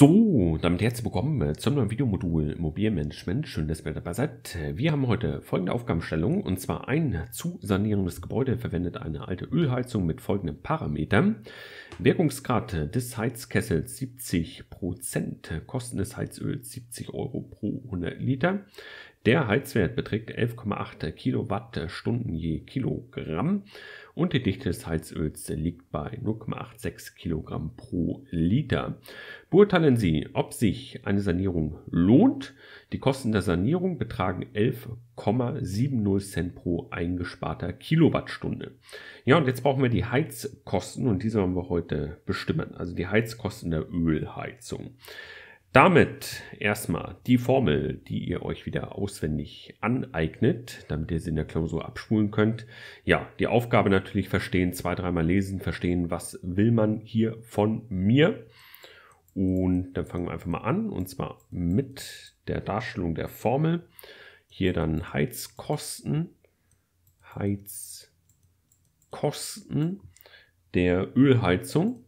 So, damit herzlich willkommen zum neuen Videomodul Immobilienmanagement. Schön, dass ihr dabei seid. Wir haben heute folgende Aufgabenstellung und zwar ein zu sanierendes Gebäude verwendet eine alte Ölheizung mit folgenden Parametern. Wirkungsgrad des Heizkessels 70%, Kosten des Heizöls 70 € pro 100 Liter. Der Heizwert beträgt 11,8 Kilowattstunden je Kilogramm und die Dichte des Heizöls liegt bei 0,86 Kilogramm pro Liter. Beurteilen Sie, ob sich eine Sanierung lohnt. Die Kosten der Sanierung betragen 11,70 Cent pro eingesparter Kilowattstunde. Ja, und jetzt brauchen wir die Heizkosten und die sollen wir heute bestimmen, also die Heizkosten der Ölheizung. Damit erstmal die Formel, die ihr euch wieder auswendig aneignet, damit ihr sie in der Klausur abspulen könnt. Ja, die Aufgabe natürlich verstehen, zwei, dreimal lesen, verstehen, was will man hier von mir. Und dann fangen wir einfach mal an, und zwar mit der Darstellung der Formel. Hier dann Heizkosten, Heizkosten der Ölheizung,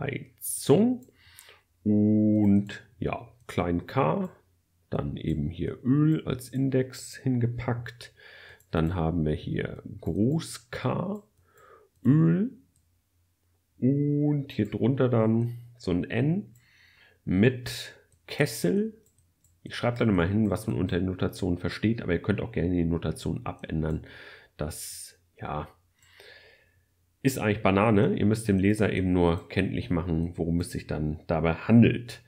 Heizung und ja, klein k, dann eben hier Öl als Index hingepackt, dann haben wir hier groß K, Öl und hier drunter dann so ein N mit Kessel. Ich schreibe da nochmal hin, was man unter Notation versteht, aber ihr könnt auch gerne die Notation abändern, dass ja... Ist eigentlich Banane, ihr müsst dem Leser eben nur kenntlich machen, worum es sich dann dabei handelt.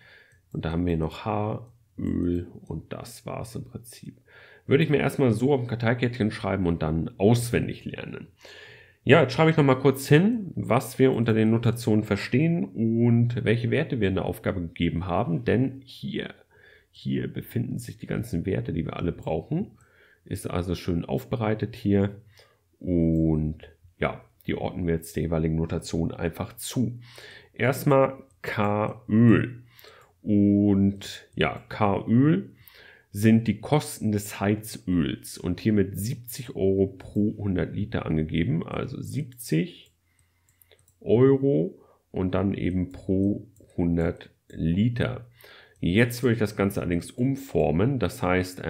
Und da haben wir noch H, Öl und das war es im Prinzip. Würde ich mir erstmal so auf dem Karteikärtchen schreiben und dann auswendig lernen. Ja, jetzt schreibe ich nochmal kurz hin, was wir unter den Notationen verstehen und welche Werte wir in der Aufgabe gegeben haben. Denn hier befinden sich die ganzen Werte, die wir alle brauchen. Ist also schön aufbereitet hier und ja. Die ordnen wir jetzt der jeweiligen Notation einfach zu. Erstmal K-Öl. Und ja, K-Öl sind die Kosten des Heizöls und hier mit 70 € pro 100 Liter angegeben. Also 70 € und dann eben pro 100 Liter. Jetzt würde ich das Ganze allerdings umformen, das heißt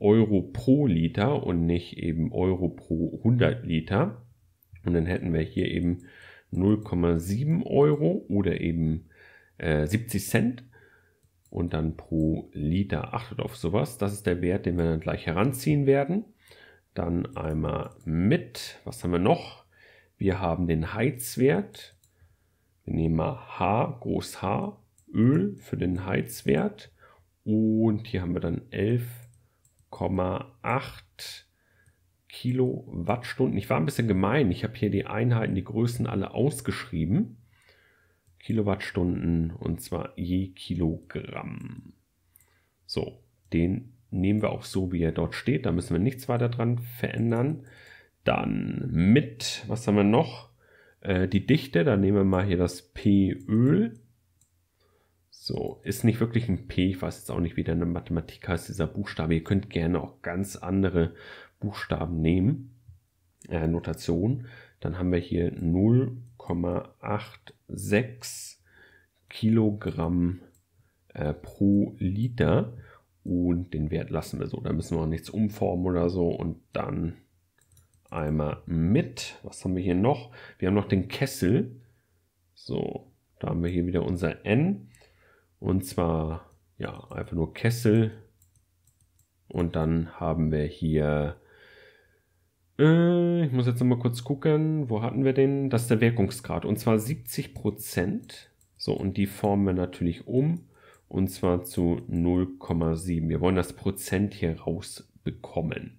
Euro pro Liter und nicht eben Euro pro 100 Liter. Und dann hätten wir hier eben 0,7 € oder eben 70 Cent und dann pro Liter. Achtet auf sowas. Das ist der Wert, den wir dann gleich heranziehen werden. Dann einmal mit. Was haben wir noch? Wir haben den Heizwert. Wir nehmen mal H, groß H, Öl für den Heizwert. Und hier haben wir dann 11,8 Kilowattstunden. Ich war ein bisschen gemein. Ich habe hier die Einheiten, die Größen alle ausgeschrieben. Kilowattstunden und zwar je Kilogramm. So, den nehmen wir auch so, wie er dort steht. Da müssen wir nichts weiter dran verändern. Dann mit, was haben wir noch? Die Dichte, da nehmen wir mal hier das P-Öl. So, ist nicht wirklich ein P. Ich weiß jetzt auch nicht, wie der in der Mathematik heißt, dieser Buchstabe. Ihr könnt gerne auch ganz andere Buchstaben nehmen, Notation, dann haben wir hier 0,86 Kilogramm pro Liter und den Wert lassen wir so, da müssen wir auch nichts umformen oder so und dann einmal mit, was haben wir hier noch? Wir haben noch den Kessel, so, da haben wir hier wieder unser N und zwar, ja, einfach nur Kessel und dann haben wir hier ich muss jetzt nochmal kurz gucken, wo hatten wir den? Das ist der Wirkungsgrad und zwar 70%. So, und die formen wir natürlich um und zwar zu 0,7. Wir wollen das Prozent hier rausbekommen.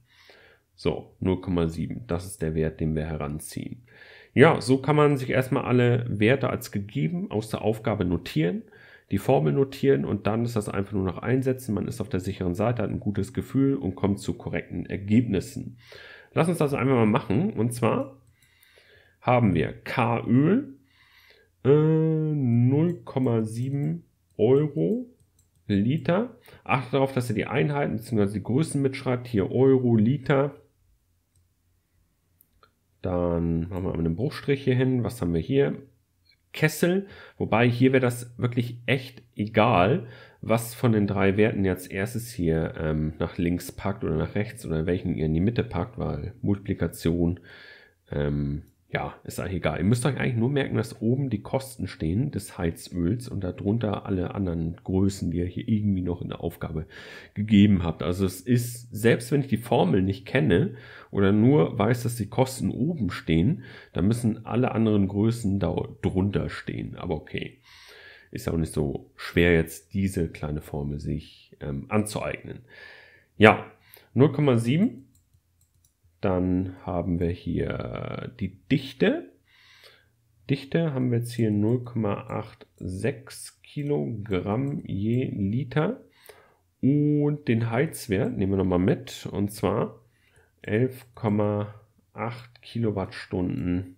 So, 0,7, das ist der Wert, den wir heranziehen. Ja, so kann man sich erstmal alle Werte als gegeben aus der Aufgabe notieren, die Formel notieren und dann ist das einfach nur noch einsetzen. Man ist auf der sicheren Seite, hat ein gutes Gefühl und kommt zu korrekten Ergebnissen. Lass uns das einmal mal machen. Und zwar haben wir K-Öl 0,7 € Liter. Achtet darauf, dass ihr die Einheiten bzw. die Größen mitschreibt. Hier Euro, Liter. Dann machen wir einen Bruchstrich hier hin. Was haben wir hier? Heizkessel, wobei hier wäre das wirklich echt egal, was von den drei Werten ihr als erstes hier nach links packt oder nach rechts oder welchen ihr in die Mitte packt, weil Multiplikation, ja, ist eigentlich egal. Ihr müsst euch eigentlich nur merken, dass oben die Kosten stehen des Heizöls und darunter alle anderen Größen, die ihr hier irgendwie noch in der Aufgabe gegeben habt. Also es ist, selbst wenn ich die Formel nicht kenne oder nur weiß, dass die Kosten oben stehen, dann müssen alle anderen Größen da drunter stehen. Aber okay, ist auch nicht so schwer jetzt diese kleine Formel sich anzueignen. Ja, 0,7. Dann haben wir hier die Dichte. Dichte haben wir jetzt hier 0,86 Kilogramm je Liter. Und den Heizwert nehmen wir nochmal mit. Und zwar 11,8 Kilowattstunden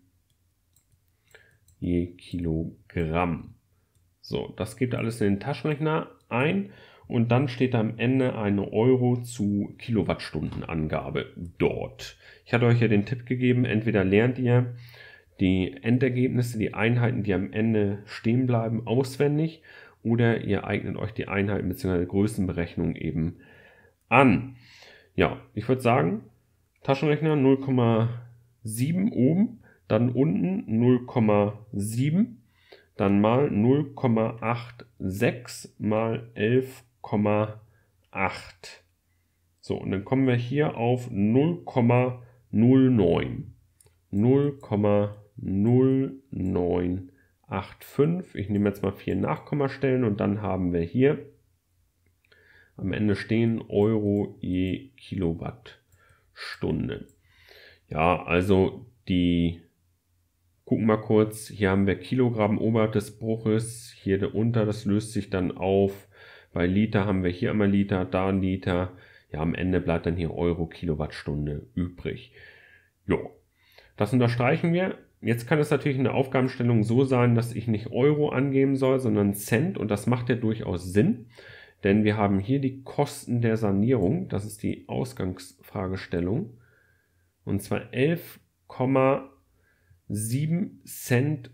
je Kilogramm. So, das gebt ihr alles in den Taschenrechner ein. Und dann steht am Ende eine Euro zu Kilowattstundenangabe dort. Ich hatte euch ja den Tipp gegeben, entweder lernt ihr die Endergebnisse, die Einheiten, die am Ende stehen bleiben, auswendig, oder ihr eignet euch die Einheiten bzw. Größenberechnung eben an. Ja, ich würde sagen, Taschenrechner 0,7 oben, dann unten 0,7, dann mal 0,86 mal 11,8. So, und dann kommen wir hier auf 0,09. 0,0985. Ich nehme jetzt mal 4 Nachkommastellen und dann haben wir hier am Ende stehen Euro je Kilowattstunde. Ja, also die, gucken wir mal kurz, hier haben wir Kilogramm oberhalb des Bruches, hier darunter, das löst sich dann auf. Bei Liter haben wir hier einmal Liter, da ein Liter. Ja, am Ende bleibt dann hier Euro Kilowattstunde übrig. Jo, das unterstreichen wir. Jetzt kann es natürlich in der Aufgabenstellung so sein, dass ich nicht Euro angeben soll, sondern Cent. Und das macht ja durchaus Sinn, denn wir haben hier die Kosten der Sanierung. Das ist die Ausgangsfragestellung. Und zwar 11,7 Cent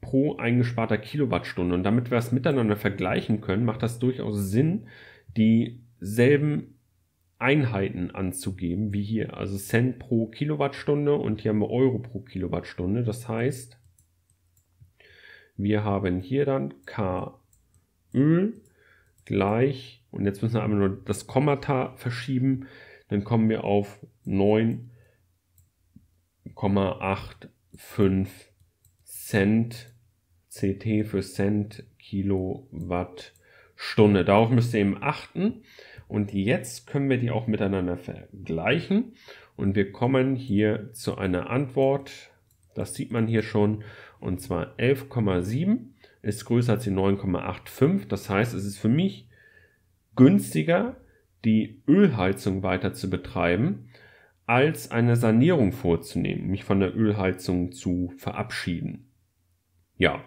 pro eingesparter Kilowattstunde. Und damit wir es miteinander vergleichen können, macht das durchaus Sinn, dieselben Einheiten anzugeben wie hier. Also Cent pro Kilowattstunde und hier haben wir Euro pro Kilowattstunde. Das heißt, wir haben hier dann KÖ gleich, und jetzt müssen wir einmal nur das Kommata verschieben, dann kommen wir auf 9,85 Cent, CT für Cent Kilowattstunde. Darauf müsst ihr eben achten. Und jetzt können wir die auch miteinander vergleichen. Und wir kommen hier zu einer Antwort. Das sieht man hier schon. Und zwar 11,7 ist größer als die 9,85. Das heißt, es ist für mich günstiger, die Ölheizung weiter zu betreiben, als eine Sanierung vorzunehmen, mich von der Ölheizung zu verabschieden. Ja,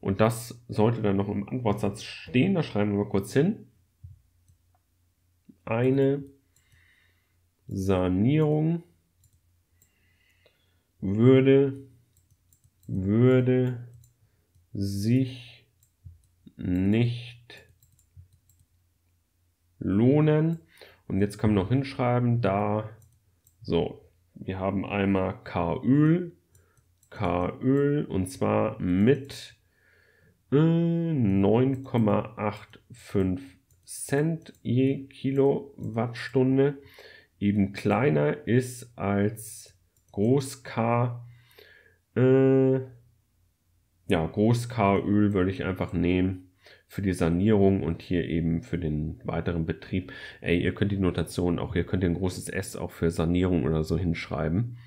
und das sollte dann noch im Antwortsatz stehen. Da schreiben wir mal kurz hin. Eine Sanierung würde sich nicht lohnen. Und jetzt kann man noch hinschreiben, da. So, wir haben einmal K-Öl und zwar mit 9,85 Cent je Kilowattstunde eben kleiner ist als Groß K. Ja, Groß K-Öl würde ich einfach nehmen für die Sanierung und hier eben für den weiteren Betrieb. Ey, ihr könnt die Notation auch, ihr könnt ein großes S auch für Sanierung oder so hinschreiben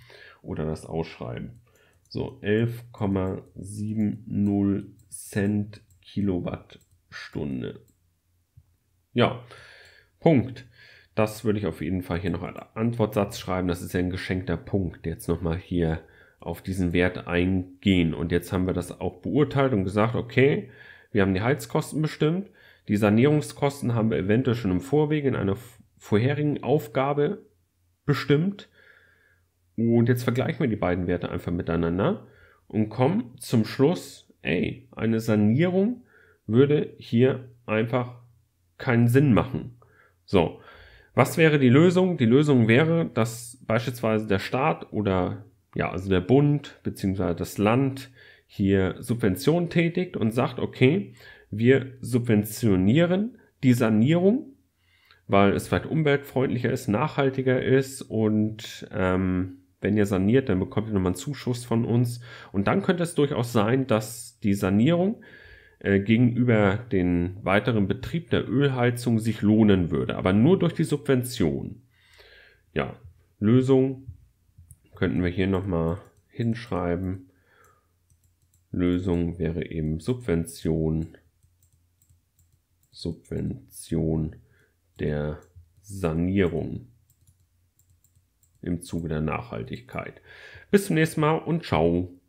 oder das ausschreiben. So, 11,70 Cent Kilowattstunde. Ja, Punkt. Das würde ich auf jeden Fall hier noch als Antwortsatz schreiben. Das ist ja ein geschenkter Punkt. Jetzt nochmal hier auf diesen Wert eingehen. Und jetzt haben wir das auch beurteilt und gesagt, okay, wir haben die Heizkosten bestimmt, die Sanierungskosten haben wir eventuell schon im Vorwege in einer vorherigen Aufgabe bestimmt. Und jetzt vergleichen wir die beiden Werte einfach miteinander und kommen zum Schluss, ey, eine Sanierung würde hier einfach keinen Sinn machen. So, was wäre die Lösung? Die Lösung wäre, dass beispielsweise der Staat oder ja, also der Bund bzw. das Land hier Subventionen tätigt und sagt, okay, wir subventionieren die Sanierung, weil es vielleicht umweltfreundlicher ist, nachhaltiger ist und wenn ihr saniert, dann bekommt ihr nochmal einen Zuschuss von uns. Und dann könnte es durchaus sein, dass die Sanierung gegenüber den weiteren Betrieb der Ölheizung sich lohnen würde, aber nur durch die Subvention. Ja, Lösung könnten wir hier nochmal hinschreiben. Lösung wäre eben Subvention der Sanierung im Zuge der Nachhaltigkeit. Bis zum nächsten Mal und ciao.